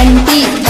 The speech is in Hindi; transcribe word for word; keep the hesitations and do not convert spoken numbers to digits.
बंटी।